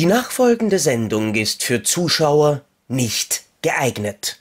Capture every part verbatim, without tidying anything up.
Die nachfolgende Sendung ist für Zuschauer nicht geeignet.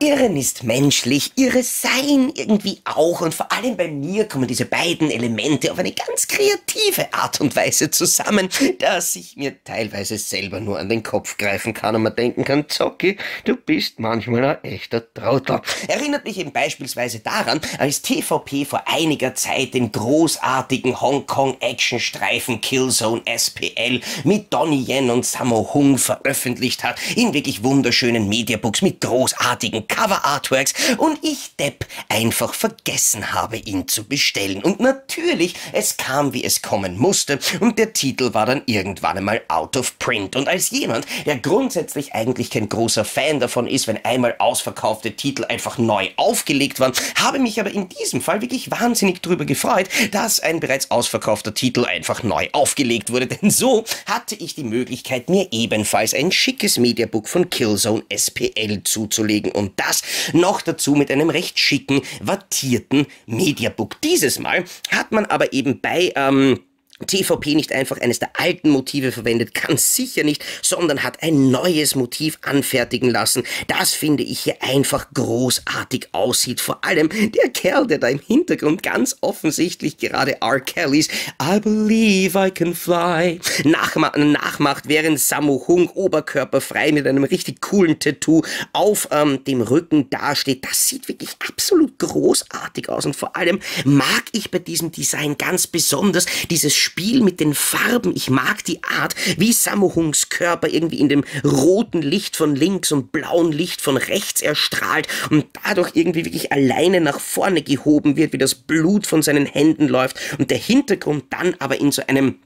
Irren ist menschlich, Irre sein irgendwie auch, und vor allem bei mir kommen diese beiden Elemente auf eine ganz kreative Art und Weise zusammen, dass ich mir teilweise selber nur an den Kopf greifen kann und man denken kann, Zocki, du bist manchmal ein echter Trottel. Erinnert mich eben beispielsweise daran, als T V P vor einiger Zeit den großartigen Hongkong-Action-Streifen Killzone S P L mit Donnie Yen und Sammo Hung veröffentlicht hat, in wirklich wunderschönen Mediabooks mit großartigen Cover-Artworks, und ich, Depp, einfach vergessen habe, ihn zu bestellen. Und natürlich, es kam, wie es kommen musste, und der Titel war dann irgendwann einmal out of print. Und als jemand, der grundsätzlich eigentlich kein großer Fan davon ist, wenn einmal ausverkaufte Titel einfach neu aufgelegt waren, habe mich aber in diesem Fall wirklich wahnsinnig drüber gefreut, dass ein bereits ausverkaufter Titel einfach neu aufgelegt wurde. Denn so hatte ich die Möglichkeit, mir ebenfalls ein schickes Mediabook von Killzone S P L zuzulegen. Und das noch dazu mit einem recht schicken, wattierten Mediabook. Dieses Mal hat man aber eben bei ähm, T V P nicht einfach eines der alten Motive verwendet, ganz sicher nicht, sondern hat ein neues Motiv anfertigen lassen. Das finde ich hier einfach großartig aussieht. Vor allem der Kerl, der da im Hintergrund ganz offensichtlich gerade R. Kellys I Believe I Can Fly nachma nachmacht, während Sammo Hung oberkörperfrei mit einem richtig coolen Tattoo auf ähm, dem Rücken dasteht. Das sieht wirklich absolut großartig aus, und vor allem mag ich bei diesem Design ganz besonders dieses Spiel mit den Farben. Ich mag die Art, wie Sammo Hungs Körper irgendwie in dem roten Licht von links und blauen Licht von rechts erstrahlt und dadurch irgendwie wirklich alleine nach vorne gehoben wird, wie das Blut von seinen Händen läuft und der Hintergrund dann aber in so einem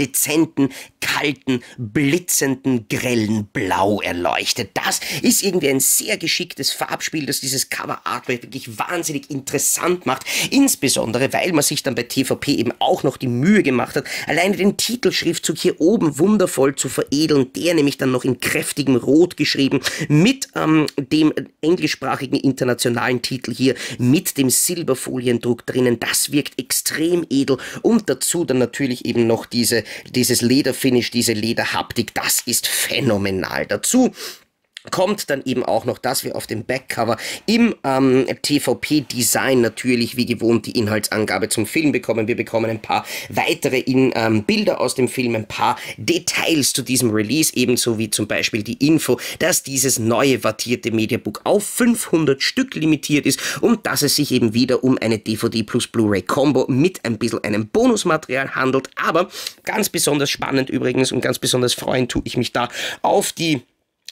dezenten, kalten, blitzenden, grellen Blau erleuchtet. Das ist irgendwie ein sehr geschicktes Farbspiel, das dieses Cover-Artwork wirklich wahnsinnig interessant macht, insbesondere weil man sich dann bei T V P eben auch noch die Mühe gemacht hat, alleine den Titelschriftzug hier oben wundervoll zu veredeln, der nämlich dann noch in kräftigem Rot geschrieben mit ähm, dem englischsprachigen internationalen Titel hier, mit dem Silberfoliendruck drinnen. Das wirkt extrem edel, und dazu dann natürlich eben noch diese dieses Lederfinish, diese Lederhaptik, das ist phänomenal. Dazu kommt dann eben auch noch, dass wir auf dem Backcover im ähm, T V P-Design natürlich wie gewohnt die Inhaltsangabe zum Film bekommen. Wir bekommen ein paar weitere in, ähm, Bilder aus dem Film, ein paar Details zu diesem Release, ebenso wie zum Beispiel die Info, dass dieses neue wattierte Mediabook auf fünfhundert Stück limitiert ist und dass es sich eben wieder um eine D V D plus Blu-ray-Combo mit ein bisschen einem Bonusmaterial handelt. Aber ganz besonders spannend übrigens und ganz besonders freuen tue ich mich da auf die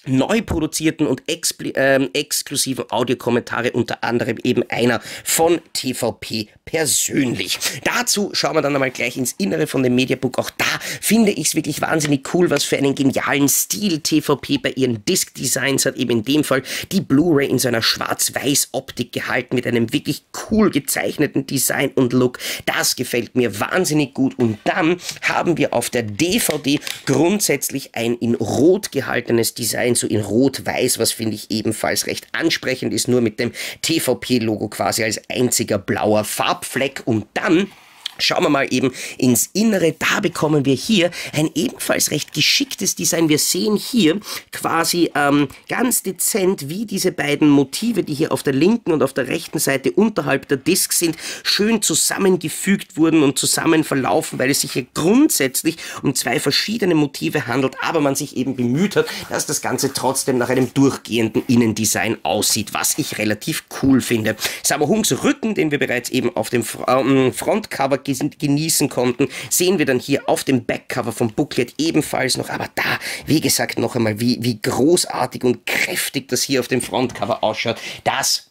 neu produzierten und äh, exklusiven Audiokommentare, unter anderem eben einer von T V P persönlich. Dazu schauen wir dann einmal gleich ins Innere von dem Mediabook. Auch da finde ich es wirklich wahnsinnig cool, was für einen genialen Stil T V P bei ihren Disc-Designs hat. Eben in dem Fall die Blu-ray in so einer Schwarz-Weiß-Optik gehalten, mit einem wirklich cool gezeichneten Design und Look. Das gefällt mir wahnsinnig gut. Und dann haben wir auf der D V D grundsätzlich ein in Rot gehaltenes Design, so in Rot-Weiß, was finde ich ebenfalls recht ansprechend ist, nur mit dem T V P-Logo quasi als einziger blauer Farbfleck. Und dann schauen wir mal eben ins Innere. Da bekommen wir hier ein ebenfalls recht geschicktes Design. Wir sehen hier quasi ähm, ganz dezent, wie diese beiden Motive, die hier auf der linken und auf der rechten Seite unterhalb der Disc sind, schön zusammengefügt wurden und zusammen verlaufen, weil es sich hier grundsätzlich um zwei verschiedene Motive handelt, aber man sich eben bemüht hat, dass das Ganze trotzdem nach einem durchgehenden Innendesign aussieht, was ich relativ cool finde. Sammo Hungs Rücken, den wir bereits eben auf dem ähm, Frontcover genießen konnten, sehen wir dann hier auf dem Backcover vom Booklet ebenfalls noch, aber da, wie gesagt, noch einmal, wie, wie großartig und kräftig das hier auf dem Frontcover ausschaut, das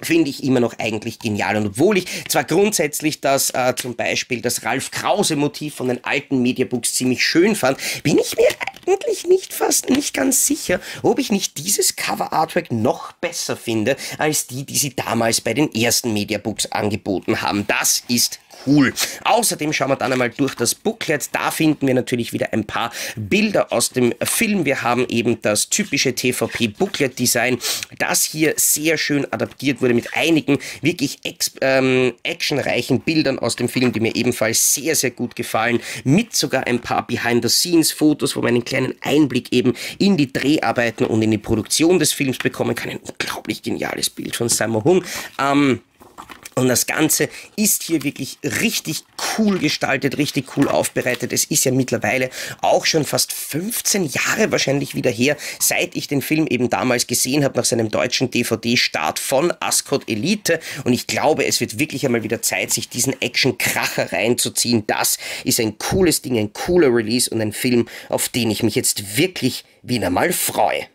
finde ich immer noch eigentlich genial. Und obwohl ich zwar grundsätzlich das äh, zum Beispiel das Ralf Krause-Motiv von den alten Mediabooks ziemlich schön fand, bin ich mir eigentlich nicht fast nicht ganz sicher, ob ich nicht dieses Cover-Artwork noch besser finde, als die, die sie damals bei den ersten Mediabooks angeboten haben. Das ist cool. Außerdem schauen wir dann einmal durch das Booklet. Da finden wir natürlich wieder ein paar Bilder aus dem Film. Wir haben eben das typische T V P Booklet Design, das hier sehr schön adaptiert wurde mit einigen wirklich ähm, actionreichen Bildern aus dem Film, die mir ebenfalls sehr, sehr gut gefallen. Mit sogar ein paar Behind-the-Scenes-Fotos, wo man einen kleinen Einblick eben in die Dreharbeiten und in die Produktion des Films bekommen kann. Ein unglaublich geniales Bild von Sammo Hung. Ähm, Und das Ganze ist hier wirklich richtig cool gestaltet, richtig cool aufbereitet. Es ist ja mittlerweile auch schon fast fünfzehn Jahre wahrscheinlich wieder her, seit ich den Film eben damals gesehen habe, nach seinem deutschen D V D-Start von Ascot Elite. Und ich glaube, es wird wirklich einmal wieder Zeit, sich diesen Action-Kracher reinzuziehen. Das ist ein cooles Ding, ein cooler Release und ein Film, auf den ich mich jetzt wirklich wieder mal freue.